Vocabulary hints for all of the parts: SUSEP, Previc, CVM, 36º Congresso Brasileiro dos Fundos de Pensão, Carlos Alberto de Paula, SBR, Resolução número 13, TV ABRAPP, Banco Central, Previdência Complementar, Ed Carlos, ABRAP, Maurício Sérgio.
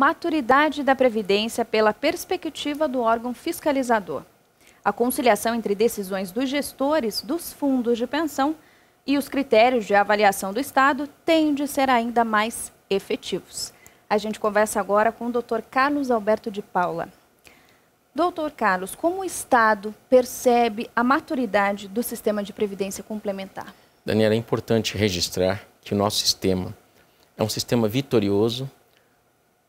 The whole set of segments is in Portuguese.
maturidade da Previdência pela perspectiva do órgão fiscalizador, a conciliação entre decisões dos gestores dos fundos de pensão e os critérios de avaliação do Estado têm de ser ainda mais efetivos. A gente conversa agora com o Dr. Carlos Alberto de Paula. Doutor Carlos, como o Estado percebe a maturidade do sistema de previdência complementar? Daniela, é importante registrar que o nosso sistema é um sistema vitorioso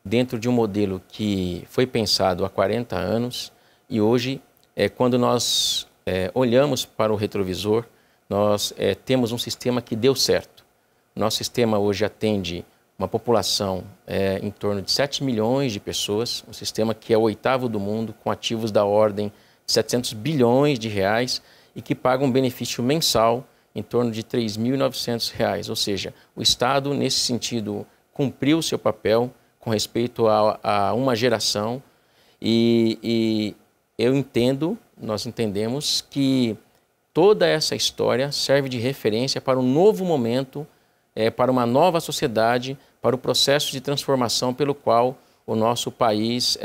dentro de um modelo que foi pensado há 40 anos e hoje, quando nós olhamos para o retrovisor, nós temos um sistema que deu certo. Nosso sistema hoje atende uma população em torno de 7 milhões de pessoas, um sistema que é o 8º do mundo, com ativos da ordem de 700 bilhões de reais e que paga um benefício mensal em torno de R$ 3.900. Ou seja, o Estado, nesse sentido, cumpriu o seu papel com respeito a uma geração e eu entendo, nós entendemos que toda essa história serve de referência para um novo momento, para uma nova sociedade, para o processo de transformação pelo qual o nosso país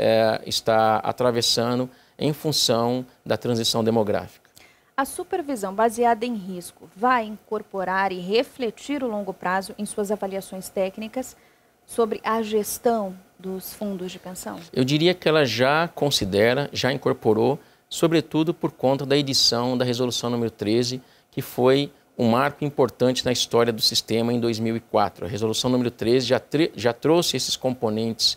está atravessando em função da transição demográfica. A supervisão baseada em risco vai incorporar e refletir o longo prazo em suas avaliações técnicas sobre a gestão dos fundos de pensão? Eu diria que ela já considera, já incorporou, sobretudo por conta da edição da Resolução número 13, que foi um marco importante na história do sistema em 2004. A Resolução número 13 já trouxe esses componentes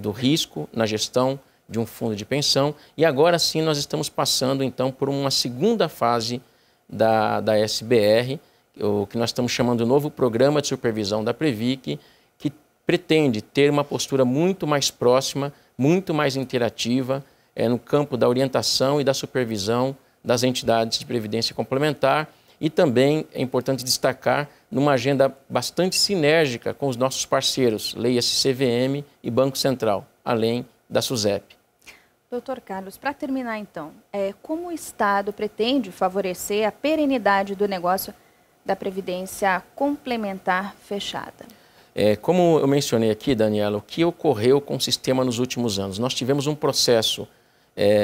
do risco na gestão de um fundo de pensão e agora sim nós estamos passando então por uma segunda fase da SBR, o que nós estamos chamando de novo Programa de Supervisão da Previc, que pretende ter uma postura muito mais próxima, muito mais interativa no campo da orientação e da supervisão das entidades de previdência complementar. E também é importante destacar numa agenda bastante sinérgica com os nossos parceiros, leia-se CVM e Banco Central, além da SUSEP. Doutor Carlos, para terminar então, como o Estado pretende favorecer a perenidade do negócio da Previdência Complementar fechada? Como eu mencionei aqui, Daniela, o que ocorreu com o sistema nos últimos anos? Nós tivemos um processo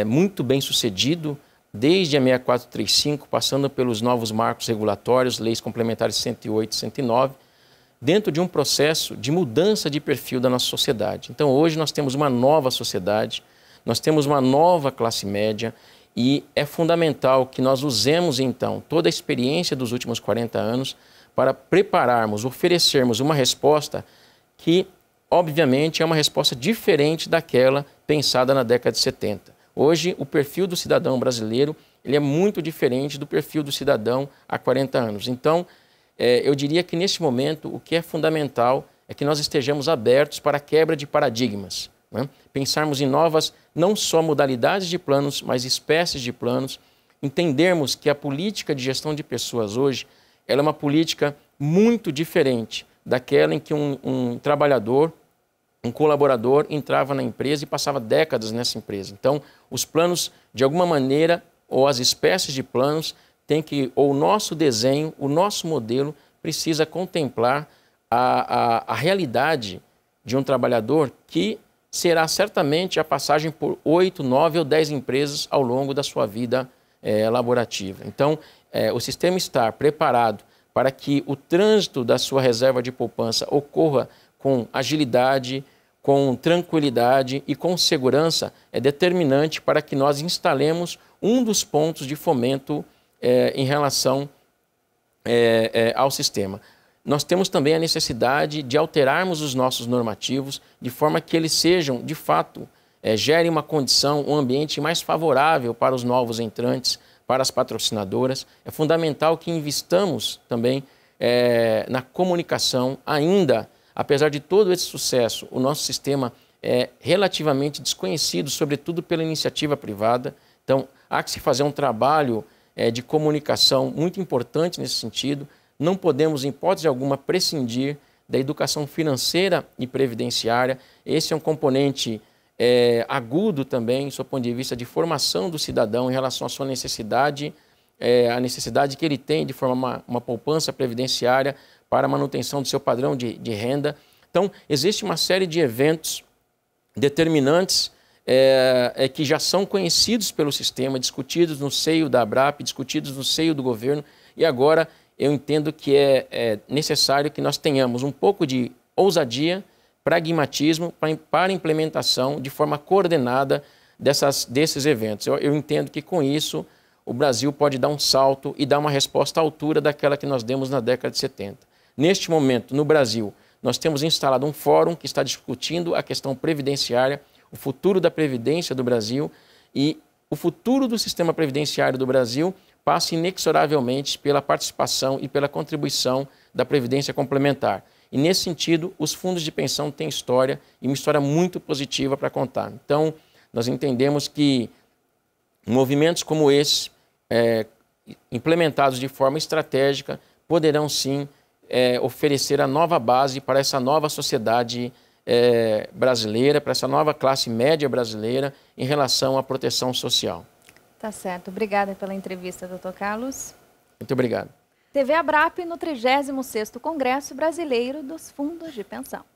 muito bem sucedido, desde a 6435, passando pelos novos marcos regulatórios, leis complementares 108 e 109, dentro de um processo de mudança de perfil da nossa sociedade. Então, hoje nós temos uma nova sociedade, nós temos uma nova classe média e é fundamental que nós usemos, então, toda a experiência dos últimos 40 anos para prepararmos, oferecermos uma resposta que, obviamente, é uma resposta diferente daquela pensada na década de 70. Hoje, o perfil do cidadão brasileiro ele é muito diferente do perfil do cidadão há 40 anos. Então, eu diria que nesse momento o que é fundamental é que nós estejamos abertos para a quebra de paradigmas, né? Pensarmos em novas, não só modalidades de planos, mas espécies de planos. Entendermos que a política de gestão de pessoas hoje ela é uma política muito diferente daquela em que um trabalhador, um colaborador entrava na empresa e passava décadas nessa empresa. Então, os planos, de alguma maneira, ou as espécies de planos, ou o nosso desenho, o nosso modelo, precisa contemplar a realidade de um trabalhador que será certamente a passagem por 8, 9 ou 10 empresas ao longo da sua vida laborativa. Então, o sistema está preparado para que o trânsito da sua reserva de poupança ocorra com agilidade, com tranquilidade e com segurança, é determinante para que nós instalemos um dos pontos de fomento em relação ao sistema. Nós temos também a necessidade de alterarmos os nossos normativos de forma que eles sejam, de fato, gerem uma condição, um ambiente mais favorável para os novos entrantes, para as patrocinadoras. É fundamental que investamos também na comunicação ainda. Apesar de todo esse sucesso, o nosso sistema é relativamente desconhecido, sobretudo pela iniciativa privada. Então, há que se fazer um trabalho de comunicação muito importante nesse sentido. Não podemos, em hipótese alguma, prescindir da educação financeira e previdenciária. Esse é um componente agudo também, do seu ponto de vista de formação do cidadão em relação à sua necessidade, a necessidade que ele tem de formar uma poupança previdenciária, para a manutenção do seu padrão de renda. Então, existe uma série de eventos determinantes que já são conhecidos pelo sistema, discutidos no seio da ABRAP, discutidos no seio do governo, e agora eu entendo que é necessário que nós tenhamos um pouco de ousadia, pragmatismo para implementação de forma coordenada desses eventos. Eu entendo que com isso o Brasil pode dar um salto e dar uma resposta à altura daquela que nós demos na década de 70. Neste momento, no Brasil, nós temos instalado um fórum que está discutindo a questão previdenciária, o futuro da Previdência do Brasil, e o futuro do sistema previdenciário do Brasil passa inexoravelmente pela participação e pela contribuição da Previdência Complementar. E, nesse sentido, os fundos de pensão têm história, e uma história muito positiva para contar. Então, nós entendemos que movimentos como esse, implementados de forma estratégica, poderão sim oferecer a nova base para essa nova sociedade brasileira, para essa nova classe média brasileira em relação à proteção social. Tá certo. Obrigada pela entrevista, doutor Carlos. Muito obrigado. TV ABRAPP no 36º Congresso Brasileiro dos Fundos de Pensão.